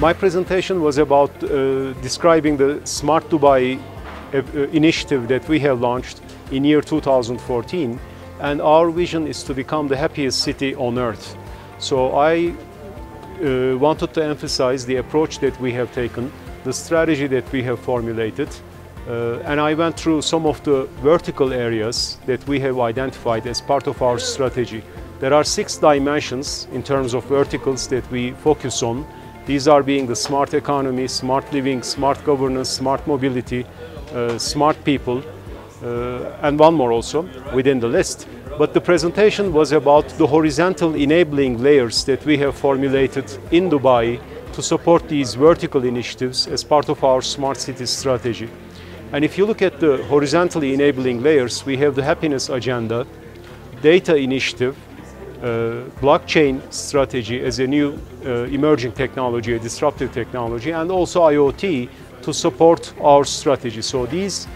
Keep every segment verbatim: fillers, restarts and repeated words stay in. My presentation was about uh, describing the Smart Dubai uh, initiative that we have launched in year two thousand fourteen, and our vision is to become the happiest city on earth. So I uh, wanted to emphasize the approach that we have taken, the strategy that we have formulated, uh, and I went through some of the vertical areas that we have identified as part of our strategy. There are six dimensions in terms of verticals that we focus on. These are being the smart economy, smart living, smart governance, smart mobility, uh, smart people, uh, and one more also within the list. But the presentation was about the horizontal enabling layers that we have formulated in Dubai to support these vertical initiatives as part of our smart city strategy. And if you look at the horizontally enabling layers, we have the happiness agenda, data initiative, Uh, blockchain strategy as a new uh, emerging technology, a disruptive technology, and also IoT to support our strategy. So these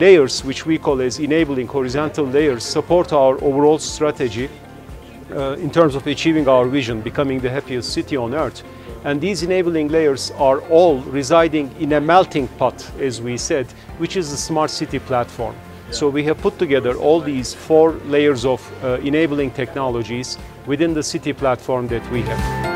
layers, which we call as enabling horizontal layers, support our overall strategy uh, in terms of achieving our vision, becoming the happiest city on earth. And these enabling layers are all residing in a melting pot, as we said, which is the smart city platform. So we have put together all these four layers of uh, enabling technologies within the city platform that we have.